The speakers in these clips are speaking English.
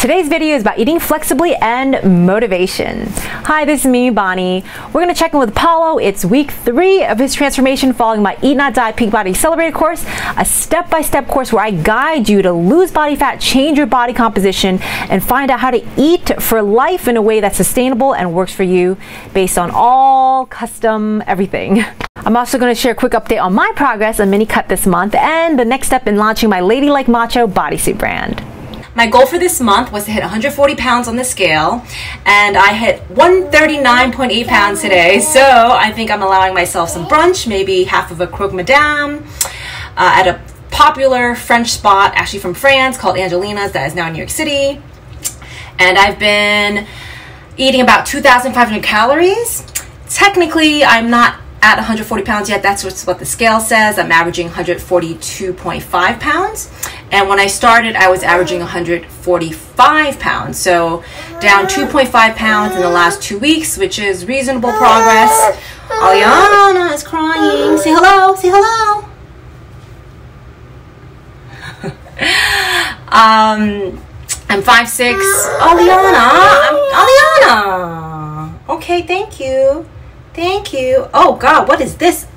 Today's video is about eating flexibly and motivation. Hi, this is me, Bonnie. We're gonna check in with Paulo. It's week 3 of his transformation following my Eat Not Diet Peak Body Accelerated course, a step-by-step course where I guide you to lose body fat, change your body composition, and find out how to eat for life in a way that's sustainable and works for you based on all custom everything. I'm also going to share a quick update on my progress, a mini cut this month, and the next step in launching my Ladylike Macho bodysuit brand. My goal for this month was to hit 140 pounds on the scale, and I hit 139.8 pounds today, so I think I'm allowing myself some brunch, maybe half of a croque madame at a popular French spot, actually from France, called Angelina's, that is now in New York City. And I've been eating about 2,500 calories. Technically, I'm not at 140 pounds yet. That's what the scale says. I'm averaging 142.5 pounds. And when I started, I was averaging 145 pounds. So down 2.5 pounds in the last 2 weeks, which is reasonable progress. Aliana is crying. Say hello, say hello. I'm 5'6". Aliana, Aliana. Okay, thank you. Thank you. Oh God, what is this?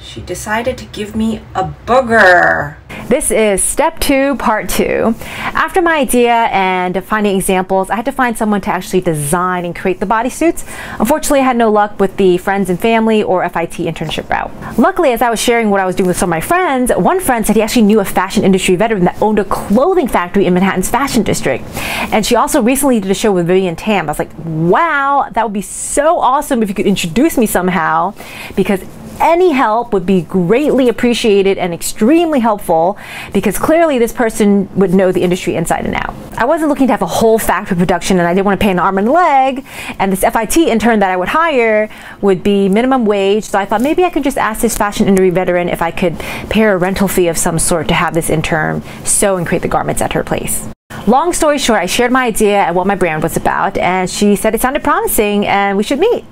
She decided to give me a booger. This is step 2, part 2. After my idea and finding examples, I had to find someone to actually design and create the bodysuits. Unfortunately, I had no luck with the friends and family or FIT internship route. Luckily, as I was sharing what I was doing with some of my friends, one friend said he actually knew a fashion industry veteran that owned a clothing factory in Manhattan's fashion district. And she also recently did a show with Vivian Tam. I was like, wow, that would be so awesome if you could introduce me somehow, because any help would be greatly appreciated and extremely helpful, because clearly this person would know the industry inside and out. I wasn't looking to have a whole factory production, and I didn't want to pay an arm and a leg, and this FIT intern that I would hire would be minimum wage, so I thought maybe I could just ask this fashion industry veteran if I could pay her a rental fee of some sort to have this intern sew and create the garments at her place. Long story short, I shared my idea and what my brand was about, and she said it sounded promising and we should meet.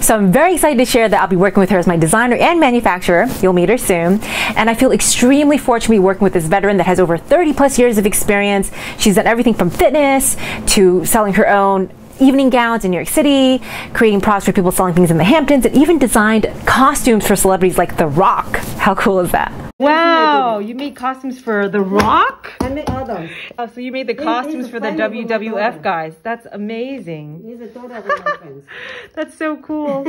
So I'm very excited to share that I'll be working with her as my designer and manufacturer. You'll meet her soon. And I feel extremely fortunate to be working with this veteran that has over 30+ years of experience. She's done everything from fitness to selling her own evening gowns in New York City, creating products for people selling things in the Hamptons, and even designed costumes for celebrities like The Rock. How cool is that? Wow, you made costumes for The Rock? I made all those. Oh, so you made the costumes for the WWF guys. That's amazing. These are total my friends. That's so cool.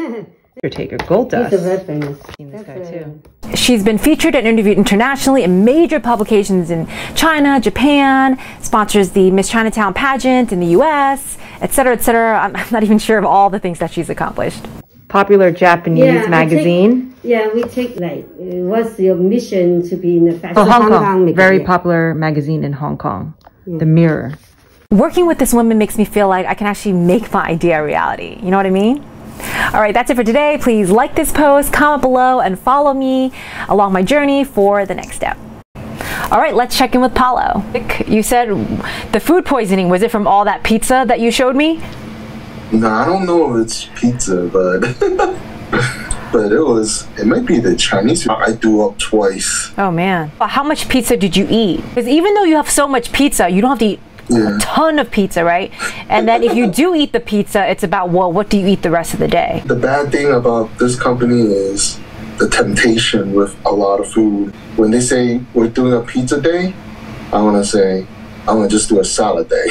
Undertaker, Gold Dust. He's a red famous. This guy too. She's been featured and interviewed internationally in major publications in China, Japan, sponsors the Miss Chinatown pageant in the US, etc., etc. I'm not even sure of all the things that she's accomplished. Popular Japanese magazine. We take like, what's your mission to be in the fashion? Oh, Hong Kong magazine. Very popular magazine in Hong Kong, The Mirror. Working with this woman makes me feel like I can actually make my idea a reality. You know what I mean? All right, that's it for today. Please like this post, comment below, and follow me along my journey for the next step. All right, let's check in with Paulo. You said the food poisoning, was it from all that pizza that you showed me? No, I don't know if it's pizza, but it might be the Chinese food. I threw up twice. Oh man. How much pizza did you eat? Because even though you have so much pizza, you don't have to eat a ton of pizza, right? And then if you do eat the pizza, it's about, well, what do you eat the rest of the day? The bad thing about this company is the temptation with a lot of food. When they say we're doing a pizza day, I want to say, I'm going to just do a salad day.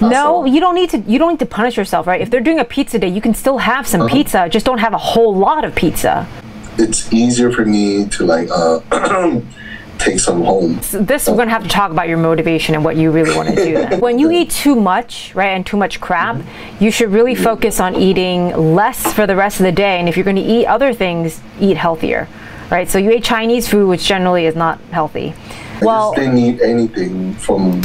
No, you don't need to punish yourself, right? If they're doing a pizza day, you can still have some pizza, just don't have a whole lot of pizza. It's easier for me to like take some home. So this, we're going to have to talk about your motivation and what you really want to do then. When you eat too much, right, and too much crap, you should really focus on eating less for the rest of the day. And if you're going to eat other things, eat healthier, right? So you ate Chinese food, which generally is not healthy. Well, I just didn't eat anything from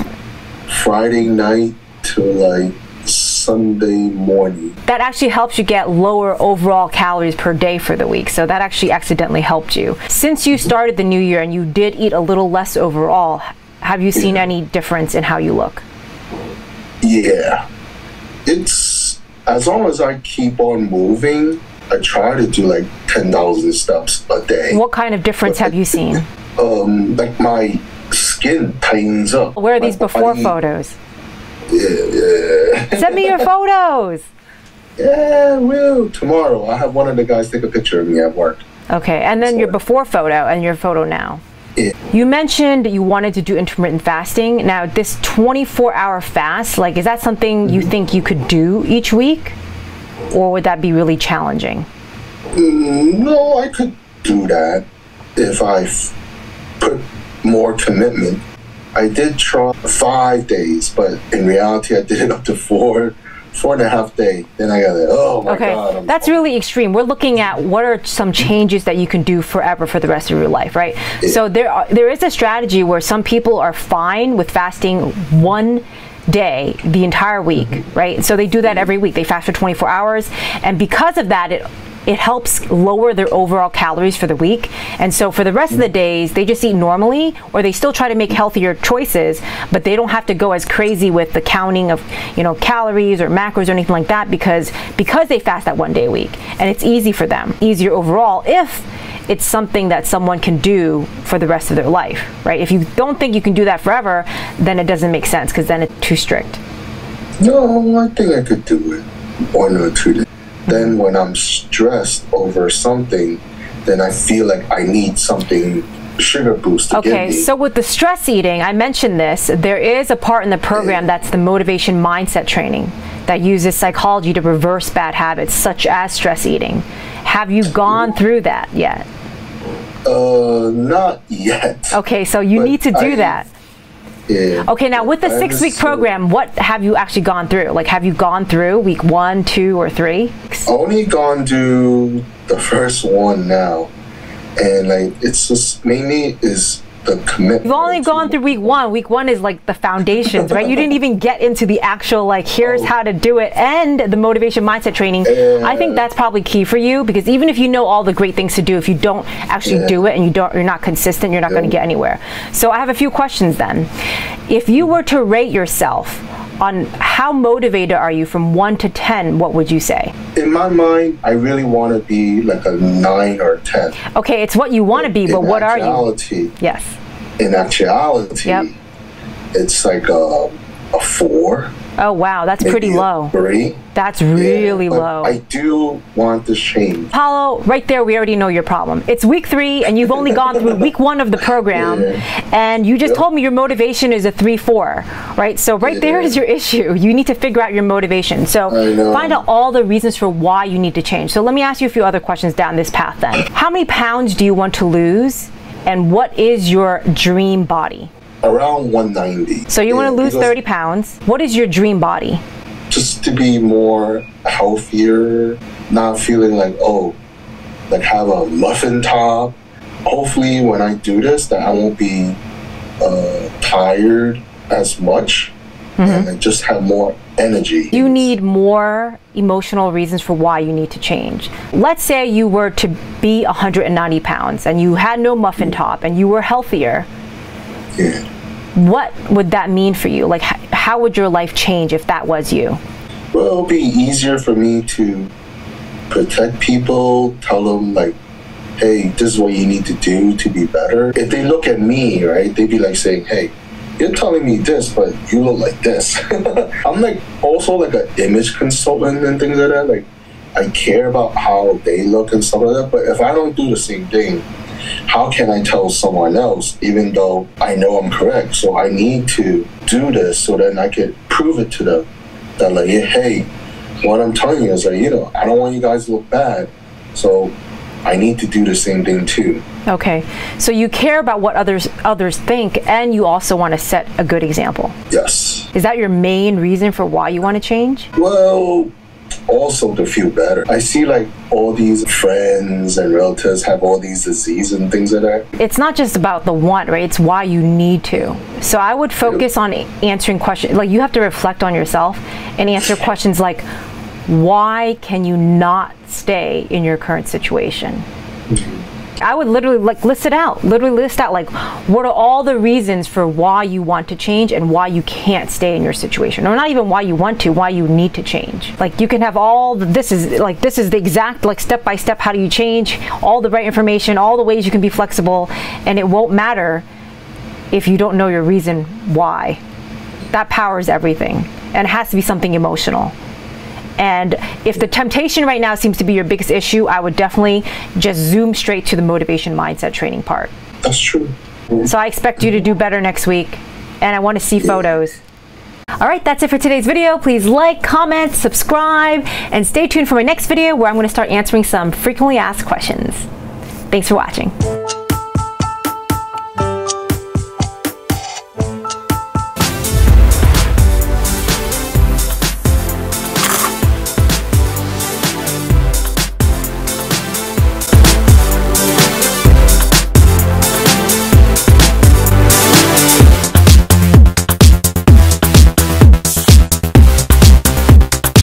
Friday night to like Sunday morning. That actually helps you get lower overall calories per day for the week. So that actually accidentally helped you. Since you started the new year and you did eat a little less overall, have you seen any difference in how you look? Yeah. It's, as long as I keep on moving, I try to do like 10,000 steps a day. What kind of difference have you seen? Like my skin tightens up. Where are these before photos? Yeah. Send me your photos. Yeah, will tomorrow. I have one of the guys take a picture of me at work. Okay, and then your before photo and your photo now. Yeah. You mentioned you wanted to do intermittent fasting. Now, this 24-hour fast, like, is that something you think you could do each week, or would that be really challenging? No, I could do that if I put more commitment. I did try 5 days, but in reality, I did it up to four and a half days. Then I got it. Oh my God. Okay, that's really extreme. We're looking at what are some changes that you can do forever for the rest of your life, right? Yeah. So there is a strategy where some people are fine with fasting 1 day the entire week, right? So they do that every week. They fast for 24 hours, and because of that, it helps lower their overall calories for the week. And so for the rest of the days, they just eat normally, or they still try to make healthier choices, but they don't have to go as crazy with the counting of, you know, calories or macros or anything like that, because they fast that 1 day a week. And it's easy for them, easier overall, if it's something that someone can do for the rest of their life, right? If you don't think you can do that forever, then it doesn't make sense, because then it's too strict. No, I think I could do it 1 or 2 days. Then when I'm stressed over something, then I feel like I need something sugar boost to give me. So with the stress eating, I mentioned this, there is a part in the program that's the motivation mindset training that uses psychology to reverse bad habits such as stress eating. Have you gone through that yet? Not yet. Okay, so you need to do that. Yeah. Okay, now with the 6-week program, what have you actually gone through? Like, have you gone through week 1, 2, or 3? Only gone through the first one now, and like, it's just mainly is the commitment. You've only gone through week 1. Week 1 is like the foundations, right? You didn't even get into the actual, like, here's how to do it, and the motivation mindset training. I think that's probably key for you, because even if you know all the great things to do, if you don't actually do it, and you're not consistent, you're not going to get anywhere. So I have a few questions then. If you were to rate yourself on how motivated are you from 1 to 10, what would you say? In my mind, I really want to be like a 9 or 10. Okay, it's what you want to be, but what are you? Yes. In actuality, it's like a 4. Oh wow, that's pretty low. 3. That's really low. I do want this change. Paulo, right there, we already know your problem. It's week 3, and you've only gone through week 1 of the program, and you just told me your motivation is a 3-4, right? So right there is your issue. You need to figure out your motivation. So find out all the reasons for why you need to change. So let me ask you a few other questions down this path then. How many pounds do you want to lose, and what is your dream body? Around 190. So you want to lose 30 pounds. What is your dream body? Just to be more healthier, not feeling like, oh, like have a muffin top. Hopefully when I do this, that I won't be tired as much and I just have more energy. You need more emotional reasons for why you need to change. Let's say you were to be 190 pounds and you had no muffin top and you were healthier. Yeah. What would that mean for you? Like, how would your life change if that was you? Well, it'll be easier for me to protect people, tell them like, hey, this is what you need to do to be better. If they look at me, right, they'd be like saying, hey, you're telling me this, but you look like this. I'm like also like an image consultant and things like that. Like, I care about how they look and stuff like that, but if I don't do the same thing, how can I tell someone else, even though I know I'm correct? So I need to do this so then I could prove it to them that like, hey, what I'm telling you is like, you know, I don't want you guys to look bad, so I need to do the same thing too. Okay, so you care about what others think, and you also want to set a good example. Yes. Is that your main reason for why you want to change? Well, also to feel better. I see like all these friends and relatives have all these diseases and things like that. It's not just about the want, right? It's why you need to. So I would focus on answering questions. Like, you have to reflect on yourself and answer questions like, why can you not stay in your current situation? I would literally like list it out, like, what are all the reasons for why you want to change and why you can't stay in your situation? Or not even why you want to, why you need to change. Like, you can have all the, this is the exact, like, step-by-step, how do you change, all the right information, all the ways you can be flexible, and it won't matter if you don't know your reason why. That powers everything, and it has to be something emotional. And if the temptation right now seems to be your biggest issue, I would definitely just zoom straight to the motivation mindset training part. That's true. So I expect you to do better next week, and I want to see photos. All right, that's it for today's video. Please like, comment, subscribe, and stay tuned for my next video where I'm going to start answering some frequently asked questions. Thanks for watching.